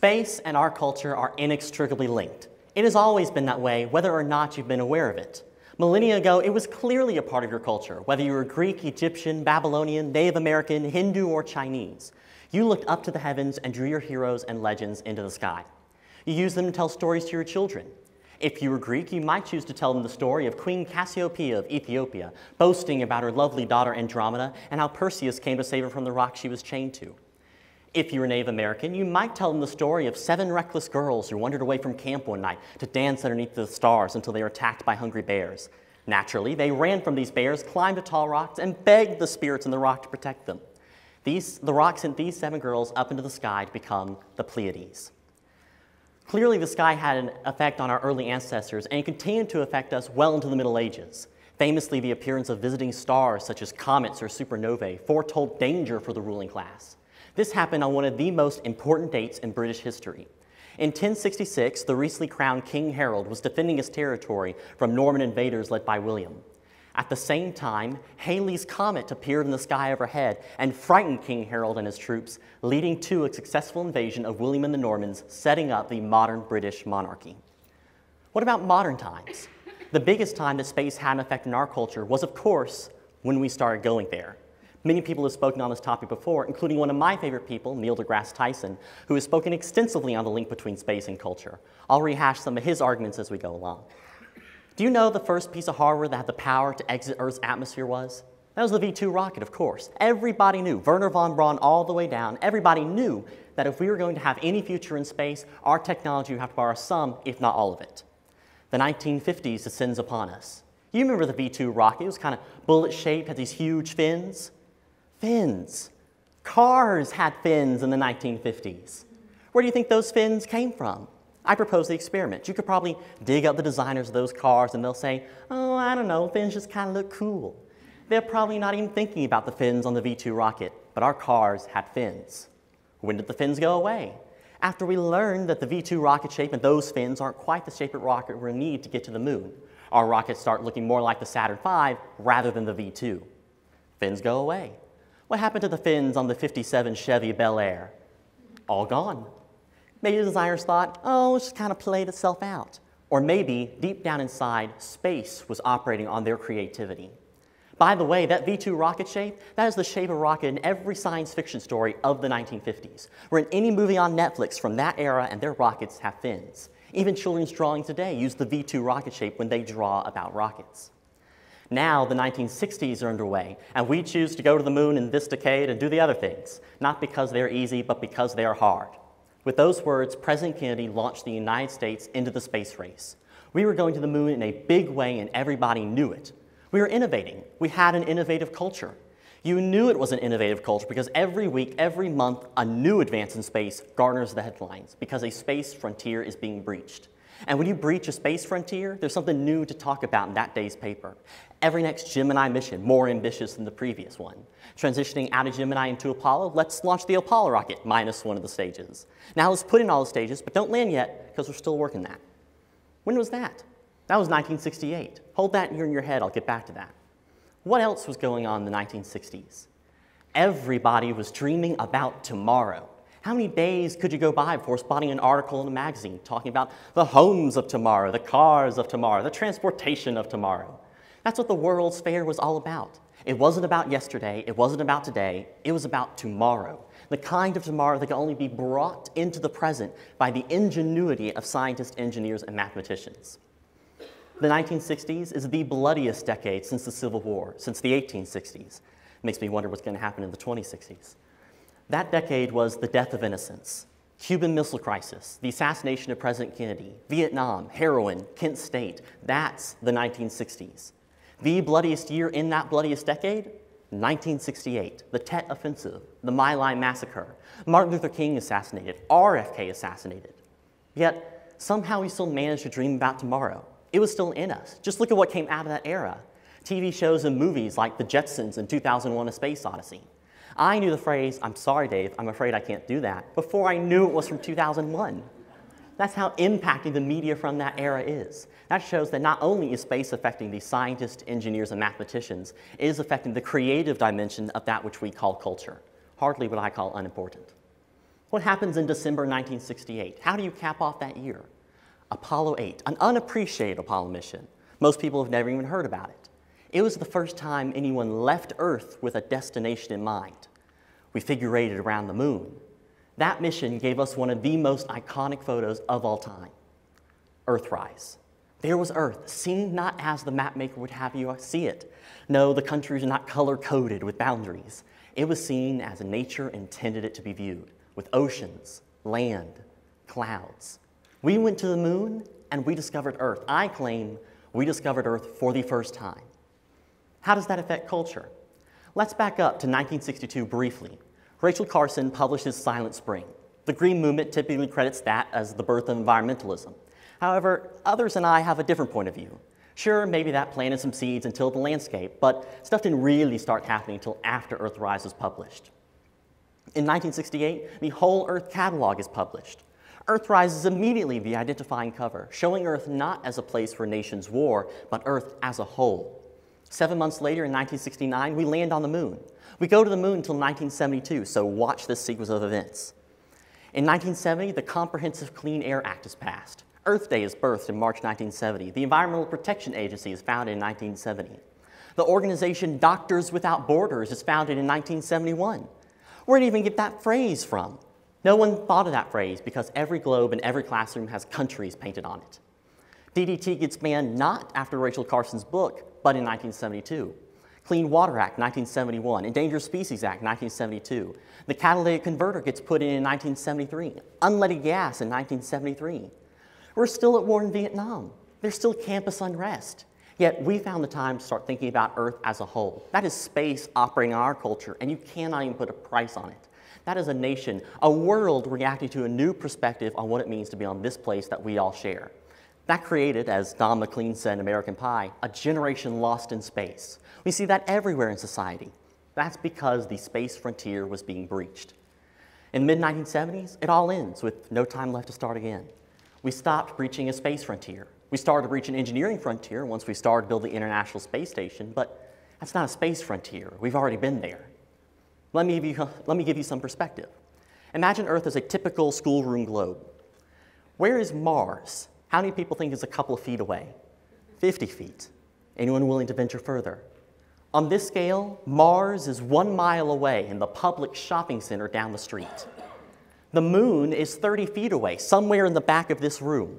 Space and our culture are inextricably linked. It has always been that way, whether or not you've been aware of it. Millennia ago, it was clearly a part of your culture, whether you were Greek, Egyptian, Babylonian, Native American, Hindu, or Chinese. You looked up to the heavens and drew your heroes and legends into the sky. You used them to tell stories to your children. If you were Greek, you might choose to tell them the story of Queen Cassiopeia of Ethiopia, boasting about her lovely daughter Andromeda and how Perseus came to save her from the rock she was chained to. If you were Native American, you might tell them the story of 7 reckless girls who wandered away from camp one night to dance underneath the stars until they were attacked by hungry bears. Naturally, they ran from these bears, climbed to tall rocks, and begged the spirits in the rock to protect them. The rock sent these 7 girls up into the sky to become the Pleiades. Clearly, the sky had an effect on our early ancestors, and it continued to affect us well into the Middle Ages. Famously, the appearance of visiting stars such as comets or supernovae foretold danger for the ruling class. This happened on one of the most important dates in British history. In 1066, the recently crowned King Harold was defending his territory from Norman invaders led by William. At the same time, Halley's Comet appeared in the sky overhead and frightened King Harold and his troops, leading to a successful invasion of William and the Normans, setting up the modern British monarchy. What about modern times? The biggest time that space had an effect on our culture was, of course, when we started going there. Many people have spoken on this topic before, including one of my favorite people, Neil deGrasse Tyson, who has spoken extensively on the link between space and culture. I'll rehash some of his arguments as we go along. Do you know the first piece of hardware that had the power to exit Earth's atmosphere was? That was the V2 rocket, of course. Everybody knew, Wernher von Braun all the way down, everybody knew that if we were going to have any future in space, our technology would have to borrow some, if not all of it. The 1950s descends upon us. You remember the V2 rocket, it was kind of bullet-shaped, had these huge fins. Fins. Cars had fins in the 1950s. Where do you think those fins came from? I propose the experiment. You could probably dig up the designers of those cars and they'll say, oh, I don't know, fins just kind of look cool. They're probably not even thinking about the fins on the V2 rocket, but our cars had fins. When did the fins go away? After we learned that the V2 rocket shape and those fins aren't quite the shape of rocket we'll need to get to the moon. Our rockets start looking more like the Saturn V rather than the V2. Fins go away. What happened to the fins on the 57 Chevy Bel Air? All gone. Maybe the designers thought, oh, it's just kind of played itself out. Or maybe, deep down inside, space was operating on their creativity. By the way, that V2 rocket shape, that is the shape of a rocket in every science fiction story of the 1950s. We're in any movie on Netflix from that era, and their rockets have fins. Even children's drawings today use the V2 rocket shape when they draw about rockets. Now, the 1960s are underway, and we choose to go to the moon in this decade and do the other things, not because they're easy, but because they are hard. With those words, President Kennedy launched the United States into the space race. We were going to the moon in a big way and everybody knew it. We were innovating. We had an innovative culture. You knew it was an innovative culture because every week, every month, a new advance in space garners the headlines because a space frontier is being breached. And when you breach a space frontier, there's something new to talk about in that day's paper. Every next Gemini mission, more ambitious than the previous one. Transitioning out of Gemini into Apollo, let's launch the Apollo rocket, minus one of the stages. Now let's put in all the stages, but don't land yet, because we're still working that. When was that? That was 1968. Hold that in your head, I'll get back to that. What else was going on in the 1960s? Everybody was dreaming about tomorrow. How many days could you go by before spotting an article in a magazine talking about the homes of tomorrow, the cars of tomorrow, the transportation of tomorrow? That's what the World's Fair was all about. It wasn't about yesterday, it wasn't about today, it was about tomorrow. The kind of tomorrow that can only be brought into the present by the ingenuity of scientists, engineers, and mathematicians. The 1960s is the bloodiest decade since the Civil War, since the 1860s. Makes me wonder what's going to happen in the 2060s. That decade was the death of innocence, Cuban Missile Crisis, the assassination of President Kennedy, Vietnam, heroin, Kent State. That's the 1960s. The bloodiest year in that bloodiest decade, 1968, the Tet Offensive, the My Lai Massacre, Martin Luther King assassinated, RFK assassinated. Yet, somehow we still managed to dream about tomorrow. It was still in us. Just look at what came out of that era. TV shows and movies like The Jetsons and 2001 A Space Odyssey. I knew the phrase, I'm sorry, Dave, I'm afraid I can't do that, before I knew it was from 2001. That's how impacting the media from that era is. That shows that not only is space affecting the scientists, engineers, and mathematicians, it is affecting the creative dimension of that which we call culture. Hardly what I call unimportant. What happens in December 1968? How do you cap off that year? Apollo 8, an unappreciated Apollo mission. Most people have never even heard about it. It was the first time anyone left Earth with a destination in mind. We figurated around the moon. That mission gave us one of the most iconic photos of all time, Earthrise. There was Earth, seen not as the map maker would have you see it. No, the countries are not color-coded with boundaries. It was seen as nature intended it to be viewed, with oceans, land, clouds. We went to the moon and we discovered Earth. I claim we discovered Earth for the first time. How does that affect culture? Let's back up to 1962 briefly. Rachel Carson publishes Silent Spring. The green movement typically credits that as the birth of environmentalism. However, others and I have a different point of view. Sure, maybe that planted some seeds and tilled the landscape, but stuff didn't really start happening until after Earthrise was published. In 1968, the Whole Earth Catalog is published. Earthrise is immediately the identifying cover, showing Earth not as a place for nations' war, but Earth as a whole. 7 months later, in 1969, we land on the moon. We go to the moon until 1972, so watch this sequence of events. In 1970, the Comprehensive Clean Air Act is passed. Earth Day is birthed in March 1970. The Environmental Protection Agency is founded in 1970. The organization Doctors Without Borders is founded in 1971. Where did you even get that phrase from? No one thought of that phrase because every globe and every classroom has countries painted on it. DDT gets banned not after Rachel Carson's book, but in 1972. Clean Water Act, 1971. Endangered Species Act, 1972. The catalytic converter gets put in 1973. Unleaded gas in 1973. We're still at war in Vietnam. There's still campus unrest. Yet we found the time to start thinking about Earth as a whole. That is space operating on our culture, and you cannot even put a price on it. That is a nation, a world reacting to a new perspective on what it means to be on this place that we all share. That created, as Don McLean said in American Pie, a generation lost in space. We see that everywhere in society. That's because the space frontier was being breached. In the mid-1970s, it all ends with no time left to start again. We stopped breaching a space frontier. We started to breach an engineering frontier once we started building the International Space Station, but that's not a space frontier. We've already been there. Let me give you some perspective. Imagine Earth as a typical schoolroom globe. Where is Mars? How many people think it's a couple of feet away? 50 feet. Anyone willing to venture further? On this scale, Mars is 1 mile away in the public shopping center down the street. The moon is 30 feet away, somewhere in the back of this room.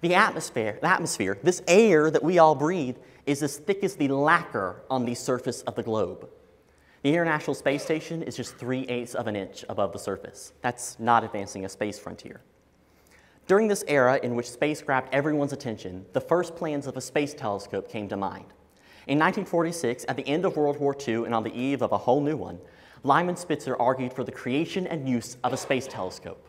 The atmosphere, this air that we all breathe, is as thick as the lacquer on the surface of the globe. The International Space Station is just 3/8 of an inch above the surface. That's not advancing a space frontier. During this era in which space grabbed everyone's attention, the first plans of a space telescope came to mind. In 1946, at the end of World War II and on the eve of a whole new one, Lyman Spitzer argued for the creation and use of a space telescope.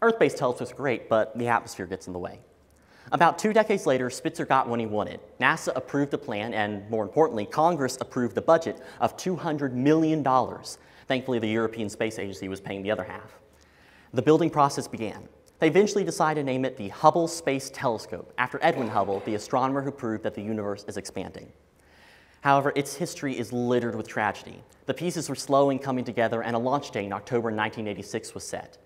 Earth-based telescopes are great, but the atmosphere gets in the way. About 2 decades later, Spitzer got what he wanted. NASA approved the plan, and more importantly, Congress approved a budget of $200 million. Thankfully, the European Space Agency was paying the other half. The building process began. They eventually decided to name it the Hubble Space Telescope, after Edwin Hubble, the astronomer who proved that the universe is expanding. However, its history is littered with tragedy. The pieces were slow in coming together, and a launch date in October 1986 was set.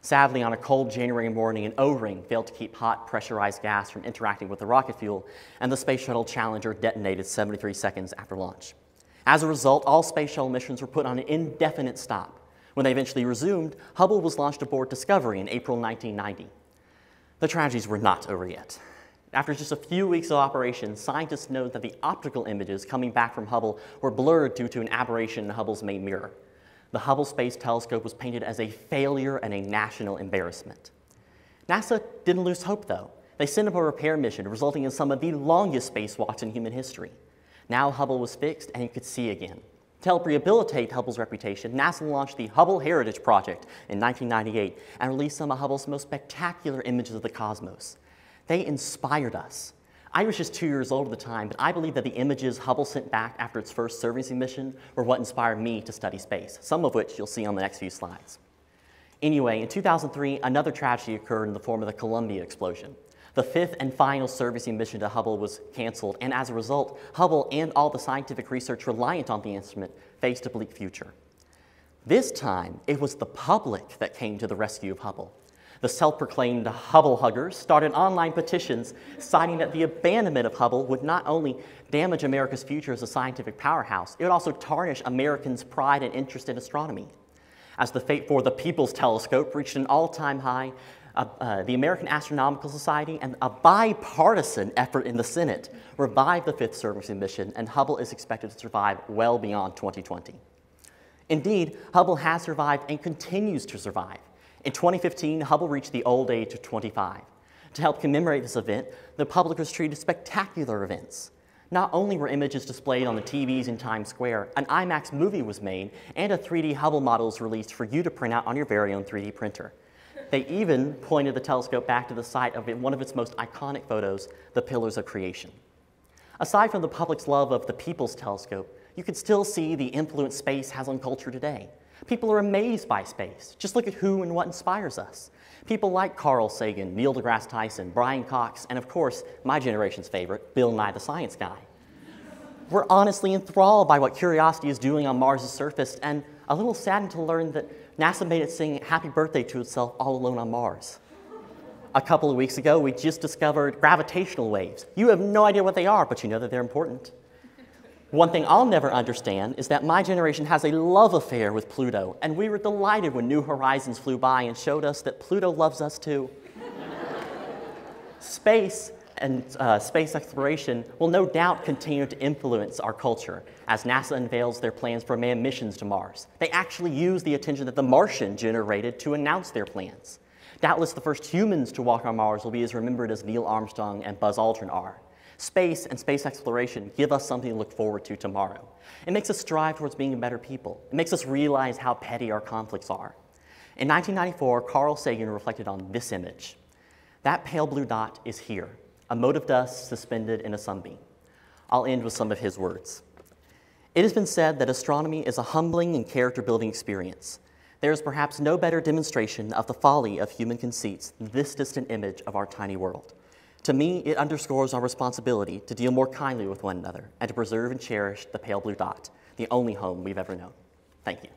Sadly, on a cold January morning, an O-ring failed to keep hot, pressurized gas from interacting with the rocket fuel, and the Space Shuttle Challenger detonated 73 seconds after launch. As a result, all Space Shuttle missions were put on an indefinite stop. When they eventually resumed, Hubble was launched aboard Discovery in April 1990. The tragedies were not over yet. After just a few weeks of operation, scientists noted that the optical images coming back from Hubble were blurred due to an aberration in Hubble's main mirror. The Hubble Space Telescope was painted as a failure and a national embarrassment. NASA didn't lose hope, though. They sent up a repair mission, resulting in some of the longest spacewalks in human history. Now Hubble was fixed, and it could see again. To help rehabilitate Hubble's reputation, NASA launched the Hubble Heritage Project in 1998 and released some of Hubble's most spectacular images of the cosmos. They inspired us. I was just 2 years old at the time, but I believe that the images Hubble sent back after its first surveying mission were what inspired me to study space, some of which you'll see on the next few slides. Anyway, in 2003, another tragedy occurred in the form of the Columbia explosion. The fifth and final surveying mission to Hubble was canceled, and as a result, Hubble and all the scientific research reliant on the instrument faced a bleak future. This time, it was the public that came to the rescue of Hubble. The self-proclaimed Hubble huggers started online petitions citing that the abandonment of Hubble would not only damage America's future as a scientific powerhouse, it would also tarnish Americans' pride and interest in astronomy. As the fate for the People's Telescope reached an all-time high, the American Astronomical Society and a bipartisan effort in the Senate revived the fifth servicing mission, and Hubble is expected to survive well beyond 2020. Indeed, Hubble has survived and continues to survive. In 2015, Hubble reached the old age of 25. To help commemorate this event, the public was treated to spectacular events. Not only were images displayed on the TVs in Times Square, an IMAX movie was made, and a 3D Hubble model was released for you to print out on your very own 3D printer. They even pointed the telescope back to the site of one of its most iconic photos, the Pillars of Creation. Aside from the public's love of the People's Telescope, you can still see the influence space has on culture today. People are amazed by space. Just look at who and what inspires us. People like Carl Sagan, Neil deGrasse Tyson, Brian Cox, and of course, my generation's favorite, Bill Nye the Science Guy. We're honestly enthralled by what Curiosity is doing on Mars' surface, and a little saddened to learn that NASA made it sing Happy Birthday to itself all alone on Mars. A couple of weeks ago, we just discovered gravitational waves. You have no idea what they are, but you know that they're important. One thing I'll never understand is that my generation has a love affair with Pluto, and we were delighted when New Horizons flew by and showed us that Pluto loves us too. Space and space exploration will no doubt continue to influence our culture as NASA unveils their plans for manned missions to Mars. They actually use the attention that The Martian generated to announce their plans. Doubtless the first humans to walk on Mars will be as remembered as Neil Armstrong and Buzz Aldrin are. Space and space exploration give us something to look forward to tomorrow. It makes us strive towards being better people. It makes us realize how petty our conflicts are. In 1994, Carl Sagan reflected on this image. That pale blue dot is here, a mote of dust suspended in a sunbeam. I'll end with some of his words. It has been said that astronomy is a humbling and character-building experience. There is perhaps no better demonstration of the folly of human conceits than this distant image of our tiny world. To me, it underscores our responsibility to deal more kindly with one another and to preserve and cherish the pale blue dot, the only home we've ever known. Thank you.